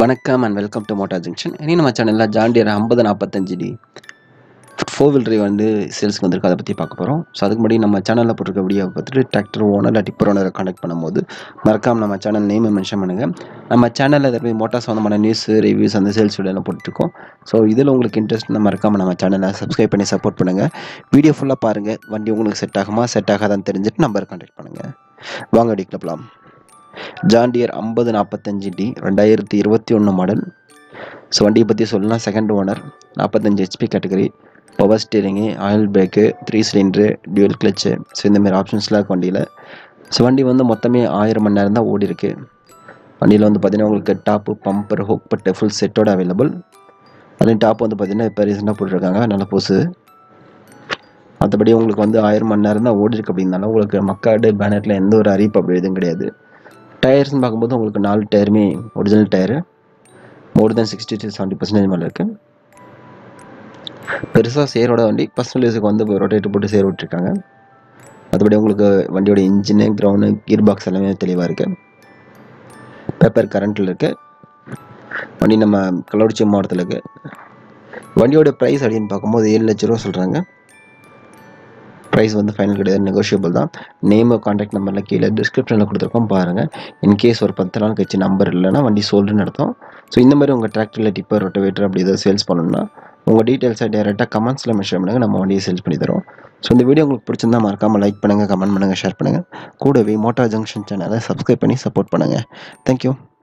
Vanakkam and welcome to Motor Junction. In my channel, John Deere 5045D four-wheel drive sales. So, that's channel video tractor owner tipper owner connect Markham channel name mention channel motors on news reviews and the sales. So, if you interest in Markham channel, subscribe and support video full up set number contact John Deere 5045D, Randair 2021 model. So, second owner, 45 HP category, power steering, oil brake, 3-cylinder, dual clutch. So, in the options la kondila. So, vandi vandu mottame 1000 man neram da odi irukku. Vandila vandu pathina ungalku top, pumper, hook, but full set oda available. Adin top vandu pathina ipa recent ah potirukanga nalla pose. Adhabadi ungalku vandu 1000 man neram da odi irukku appadinala ungalku makkade banner la endha or aripu apdi edhum kedaiyadhu. Tires in Bakamoto will canal tire me original tire more than 60 to 70% Malakan. Persa Sierra only personal is on the rotate to put a Sierra Tricanga. Other one duty engine, ground, gearbox, element, televarka, pepper current lurker, one in a colour chim or the lurker. One duty price are in Bakamo, the Lachero Sultranga. Price on the final negotiable. Name or contact number like description in case or Panthalan catch number Lana and the sold in Arthur. So in the Marunga tractor tipper rotator of the sales polona. Over details are direct comments la measurement and amount is sales panidro. So in the video put in the Markham like Pananga, comment Mananga, share Pananga, Motor Junction channel, subscribe and support Pananga. Thank you.